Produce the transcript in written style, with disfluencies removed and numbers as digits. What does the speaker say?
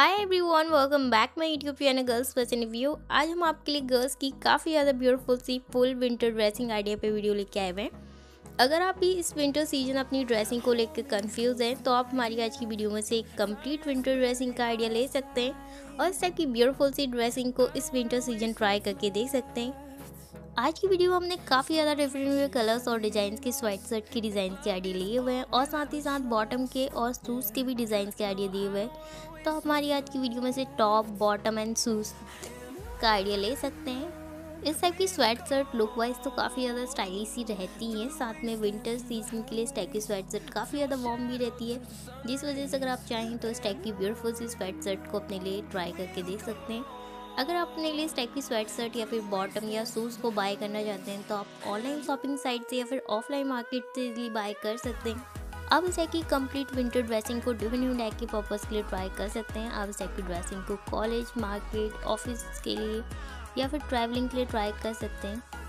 Hi everyone, welcome back my YouTube channel girls fashion review. आज हम आपके लिए गर्ल्स की काफ़ी ज़्यादा ब्यूटीफुल सी फुल विंटर ड्रेसिंग आइडिया पे वीडियो लेके आए हुए हैं। अगर आप भी इस विंटर सीजन अपनी ड्रेसिंग को लेकर कंफ्यूज हैं तो आप हमारी आज की वीडियो में से एक कंप्लीट विंटर ड्रेसिंग का आइडिया ले सकते हैं और इस टाइप की ब्यूटीफुल सी ड्रेसिंग को इस विंटर सीजन ट्राई करके देख सकते हैं। आज की वीडियो में हमने काफ़ी ज़्यादा डिफरेंट कलर्स और डिज़ाइंस के स्वेट शर्ट की डिज़ाइन के आइडिया लिए हुए हैं और साथ ही साथ बॉटम के और शूज़ के भी डिज़ाइन के आइडिया दिए हुए हैं। तो हमारी आज की वीडियो में से टॉप, बॉटम एंड शूज़ का आइडिया ले सकते हैं। इस टाइप की स्वेट शर्ट लुक वाइज तो काफ़ी ज़्यादा स्टाइलिश ही रहती है, साथ में विंटर सीजन के लिए इस टाइप की स्वेट शर्ट काफ़ी ज़्यादा वार्म भी रहती है, जिस वजह से अगर आप चाहें तो इस टाइप की ब्यूटीफुल सी स्वेट शर्ट को अपने लिए ट्राई करके देख सकते हैं। अगर आप अपने लिए इस टाइप की स्वेट शर्ट या फिर बॉटम या शूज़ को बाय करना चाहते हैं तो आप ऑनलाइन शॉपिंग साइट से या फिर ऑफलाइन मार्केट से इजली बाय कर सकते हैं। आप इस टाइप की कंप्लीट विंटर ड्रेसिंग को डिफरेंट टाइप के पर्पज़ के लिए ट्राई कर सकते हैं। आप इस टाइप की ड्रेसिंग को कॉलेज, मार्केट, ऑफिस के लिए या फिर ट्रैवलिंग के लिए ट्राई कर सकते हैं।